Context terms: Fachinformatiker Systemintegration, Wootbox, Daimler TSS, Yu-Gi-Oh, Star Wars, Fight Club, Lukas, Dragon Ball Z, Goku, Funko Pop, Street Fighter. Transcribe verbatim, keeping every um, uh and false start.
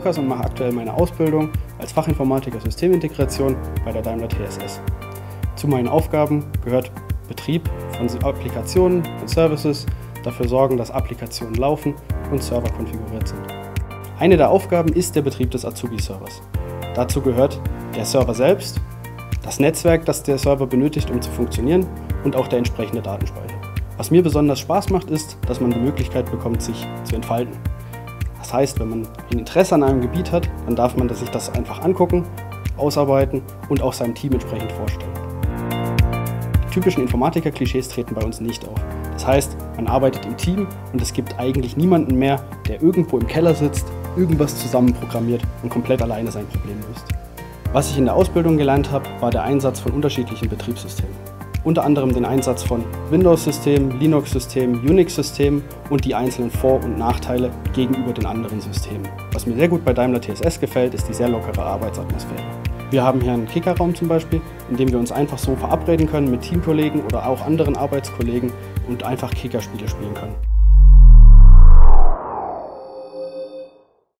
Lukas und mache aktuell meine Ausbildung als Fachinformatiker Systemintegration bei der Daimler T S S. Zu meinen Aufgaben gehört Betrieb von Applikationen und Services, dafür sorgen, dass Applikationen laufen und Server konfiguriert sind. Eine der Aufgaben ist der Betrieb des Azubi-Servers. Dazu gehört der Server selbst, das Netzwerk, das der Server benötigt, um zu funktionieren, und auch der entsprechende Datenspeicher. Was mir besonders Spaß macht, ist, dass man die Möglichkeit bekommt, sich zu entfalten. Das heißt, wenn man ein Interesse an einem Gebiet hat, dann darf man sich das einfach angucken, ausarbeiten und auch seinem Team entsprechend vorstellen. Die typischen Informatiker-Klischees treten bei uns nicht auf. Das heißt, man arbeitet im Team und es gibt eigentlich niemanden mehr, der irgendwo im Keller sitzt, irgendwas zusammenprogrammiert und komplett alleine sein Problem löst. Was ich in der Ausbildung gelernt habe, war der Einsatz von unterschiedlichen Betriebssystemen. Unter anderem den Einsatz von Windows-Systemen, Linux-Systemen, Unix-Systemen und die einzelnen Vor- und Nachteile gegenüber den anderen Systemen. Was mir sehr gut bei Daimler T S S gefällt, ist die sehr lockere Arbeitsatmosphäre. Wir haben hier einen Kickerraum zum Beispiel, in dem wir uns einfach so verabreden können mit Teamkollegen oder auch anderen Arbeitskollegen und einfach Kickerspiele spielen können.